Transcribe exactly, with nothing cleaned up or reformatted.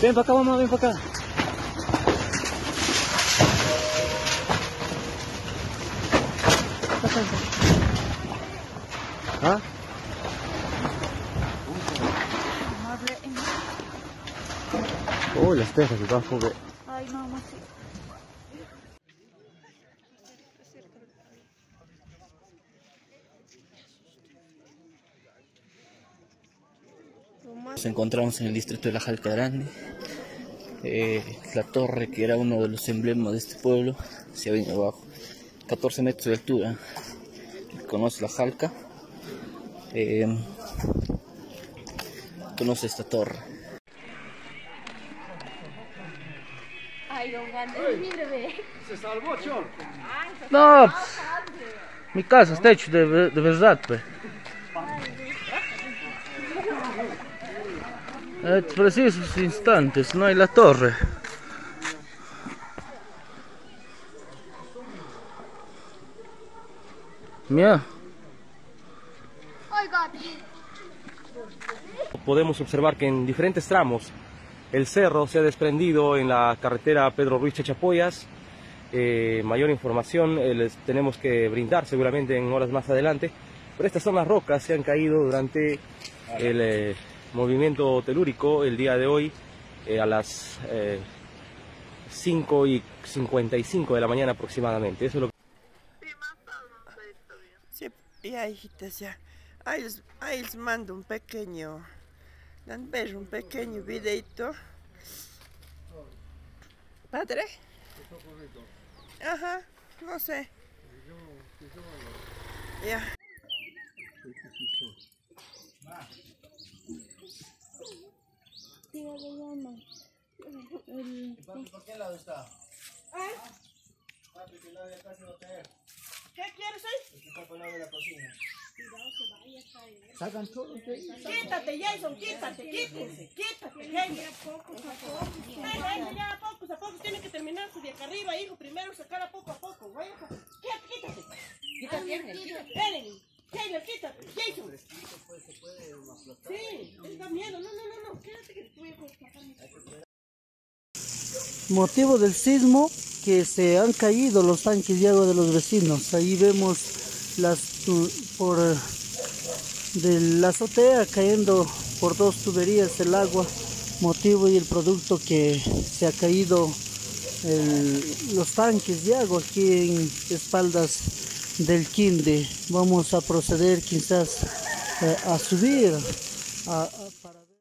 Ven para acá, mamá, ven para acá. ¿Ah? Uy, oh, las tejas están fugadas. Ay, no, mamá, sí. Nos encontramos en el distrito de la Jalca Grande. Eh, la torre, que era uno de los emblemas de este pueblo, se ha venido abajo. catorce metros de altura. Conoce la Jalca, eh, conoce esta torre. Ay, don Gandhi, mírame. Se salvó, chon. No, mi casa está hecha de, de verdad, pues. En precisos instantes no hay la torre. Mira. Podemos observar que en diferentes tramos el cerro se ha desprendido en la carretera Pedro Ruiz Chachapoyas. Eh, mayor información eh, les tenemos que brindar seguramente en horas más adelante. Pero estas son las rocas que han caído durante el eh, movimiento telúrico el día de hoy eh, a las eh, cinco y cincuenta y cinco de la mañana aproximadamente. Eso es lo que... Sí, ya, hijitas, ya. Ahí les, ahí les mando un pequeño, un pequeño videito. ¿Padre? Ajá, no sé. Ya. ¿Por qué lado está? ¿Ah? Papi, que el lado de acá se va a caer. ¿Qué quieres hoy? Está por el lado de la cocina. Sacan todo. Quítate, Jason, quítate, quítate, quítate, Jason. Ya, poco a poco, tiene que terminar su de acá arriba, hijo. Primero sacarla poco a poco. Quítate, quítate. Quítate, Taylor, quítate, Jason. Sí, él da miedo. No, no, no, no. Quédate que te voy a cortar. Motivo del sismo, que se han caído los tanques de agua de los vecinos. Ahí vemos las por de la azotea cayendo por dos tuberías el agua, motivo y el producto que se ha caído el, los tanques de agua aquí en espaldas del Quinde. Vamos a proceder quizás eh, a subir a, a, para...